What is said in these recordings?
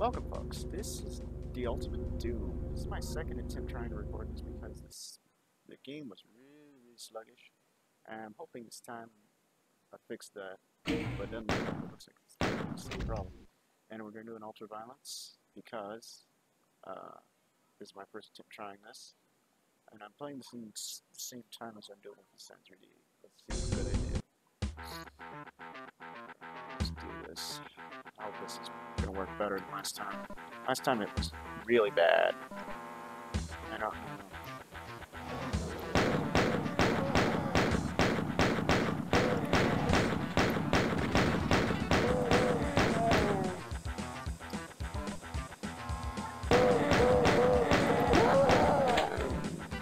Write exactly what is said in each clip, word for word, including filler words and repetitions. Welcome, folks. This is the Ultimate Doom. This is my second attempt trying to record this because this, the game was really, really sluggish. And I'm hoping this time I fix that, but it doesn't looks like it's the same problem. And we're going to do an ultra violence because uh, this is my first attempt trying this. And I'm playing this in the same time as I'm doing Wolfenstein three D. Let's see what good I did. Let's do this. I hope this is going to work better than last time. Last time it was really bad. I don't know.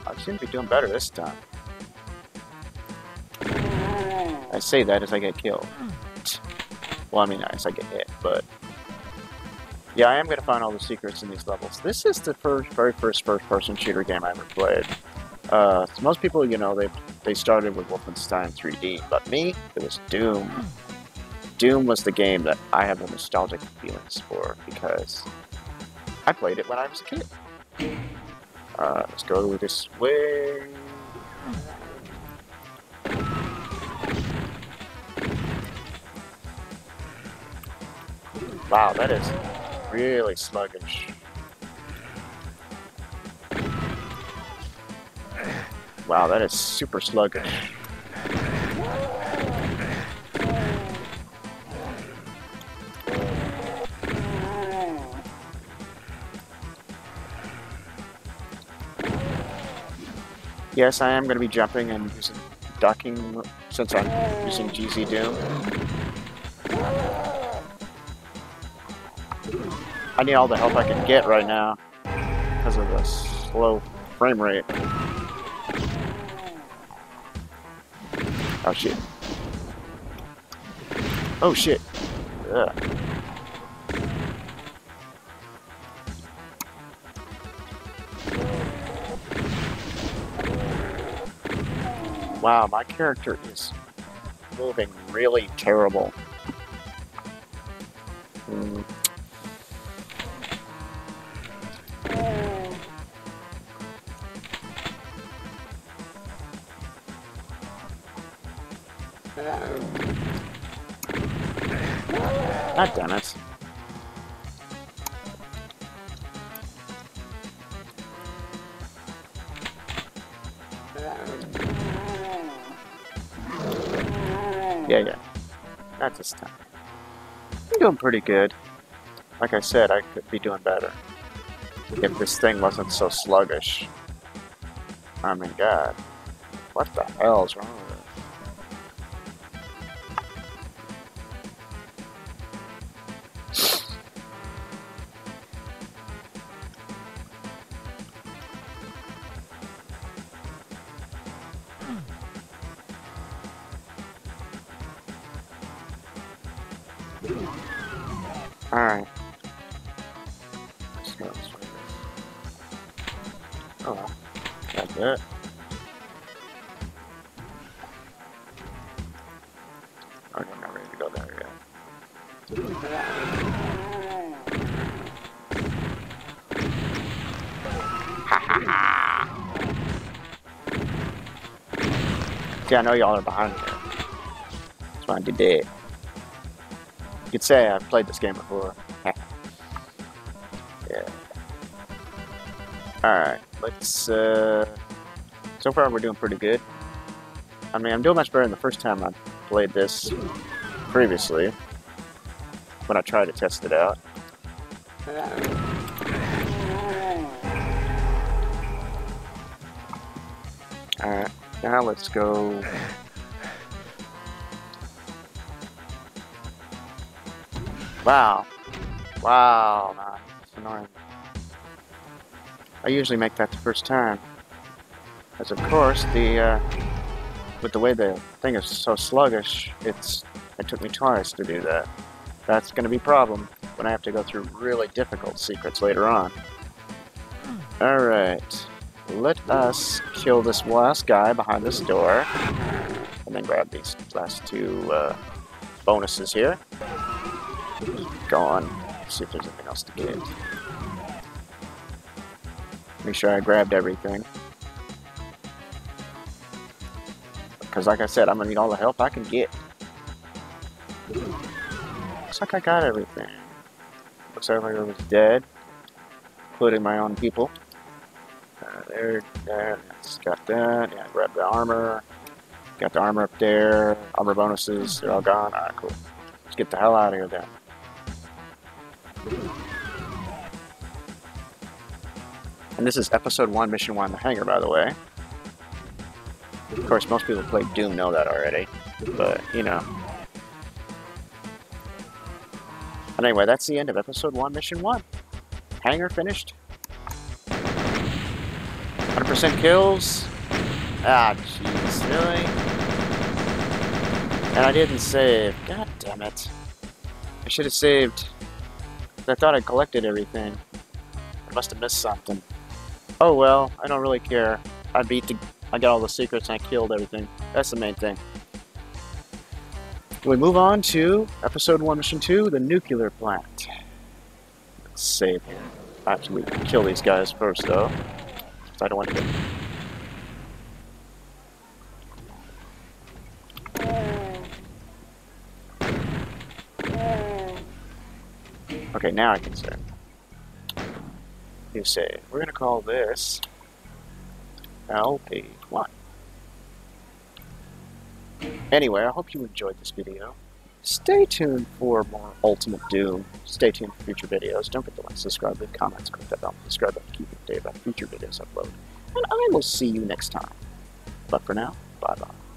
I seem to be doing better this time. I say that as I get killed. Well, I mean, as I get hit, but... yeah, I am going to find all the secrets in these levels. This is the first, very first first-person shooter game I ever played. Uh, so most people, you know, they they started with Wolfenstein three D, but me, it was Doom. Doom was the game that I have the nostalgic feelings for, because I played it when I was a kid. Uh, let's go this way... Wow, that is really sluggish. Wow, that is super sluggish. Yes, I am going to be jumping and using ducking since I'm using GZDoom. I need all the help I can get right now because of the slow frame rate. Oh shit. Oh shit. Ugh. Wow, my character is moving really terrible. Mm. God damn it. Yeah, yeah. Not this time. I'm doing pretty good. Like I said, I could be doing better if this thing wasn't so sluggish. I mean, God. What the hell is wrong with it? Alright. Oh well. That's it. Okay, I'm not ready to go there yet. Ha ha ha! See, I know y'all are behind me. That's why I did that. You could say I've played this game before. Yeah. Alright, let's, uh... so far we're doing pretty good. I mean, I'm doing much better than the first time I played this previously, when I tried to test it out. Alright, now let's go... Wow. Wow, man. That's annoying. I usually make that the first time. As of course, the, uh, with the way the thing is so sluggish, it's, it took me twice to do that. That's gonna be a problem when I have to go through really difficult secrets later on. Alright. Let us kill this last guy behind this door. And then grab these last two, uh, bonuses here. Gone. see if there's anything else to get. Make sure I grabbed everything. Because like I said, I'm going to need all the help I can get. Looks like I got everything. Looks like everybody was dead. Including my own people. Uh, there, there, just got that. Yeah, grabbed the armor. Got the armor up there. Armor bonuses, they're all gone. Alright, cool. Let's get the hell out of here then. And this is episode one, mission one, The Hangar, by the way. Of course, most people who play Doom know that already, but, you know. And anyway, that's the end of episode one, mission one. Hangar finished. one hundred percent kills. Ah, jeez, really? And I didn't save. God damn it. I should have saved. I thought I collected everything. I must have missed something. Oh well, I don't really care. I beat the... I got all the secrets and I killed everything. That's the main thing. We move on to Episode one, Mission two, The Nuclear Plant. Let's save here. I actually kill these guys first, though. So I don't want to get... Okay, now I can save. You save. We're going to call this... L P one. Anyway, I hope you enjoyed this video. Stay tuned for more Ultimate Doom. Stay tuned for future videos. Don't forget to like, subscribe, leave comments, click that bell, subscribe, to keep you updated about future videos I upload. And I will see you next time. But for now, bye bye.